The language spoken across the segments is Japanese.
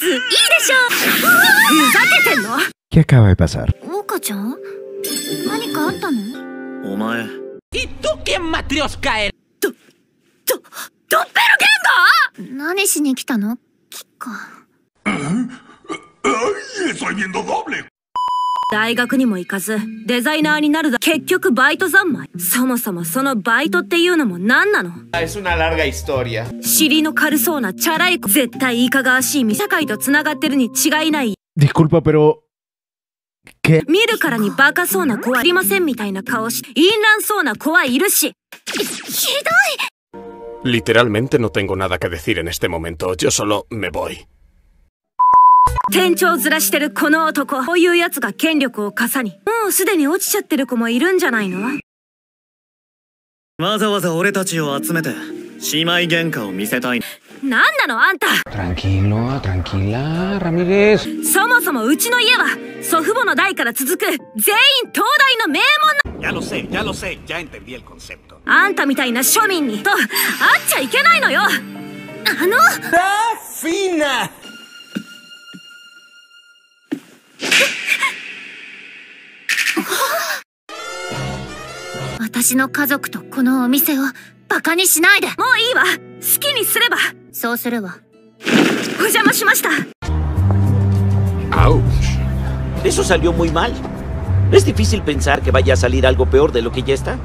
ついいでしょう。ふざけてんの？¿Qué acaba de pasar? オカちゃん、何かあったの？お前。¿Y tú quién matriosca eres? ドッペルゲンガー？何しに来たの？キッカ。大学にも行かずデザイナーになるだ、結局バイト三昧。そもそもそのバイトっていうのも何なの？尻の軽そうなチャラい子、絶対いかがわしい、社会とつながってるに違いない。Disculpa, pero... 見るからにバカそうな子はいりませんみたいな顔し、淫乱そうな子はいるし。ひどい。 Literalmente no tengo nada que decir en este momento. Yo solo me voy. 店長ずらしてるこの男、こういうやつが権力をかさに、もうすでに落ちちゃってる子もいるんじゃないの？わざわざ俺たちを集めて姉妹喧嘩を見せたい。なんなのあんた。そもそもうちの家は祖父母の代から続く全員東大の名門な。あんたみたいな庶民にと会っちゃいけないのよ。フィーナ私の家族とこのお店をバカにしないで。もういいわ。好きにすれば。そうするわ。お邪魔しました。Eso salió muy mal. Es difícil pensar que vaya a salir algo peor de lo que ya está.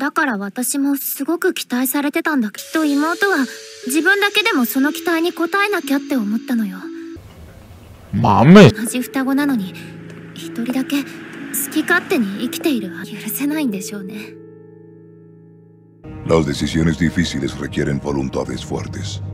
だから私もすごく期待されてたんだけど、妹は自分だけでもその期待に応えなきゃって思ったのよ。マメ。同じ双子なのに一人だけ好き勝手に生きているは許せないんでしょうね。Las decisiones difíciles requieren voluntades fuertes.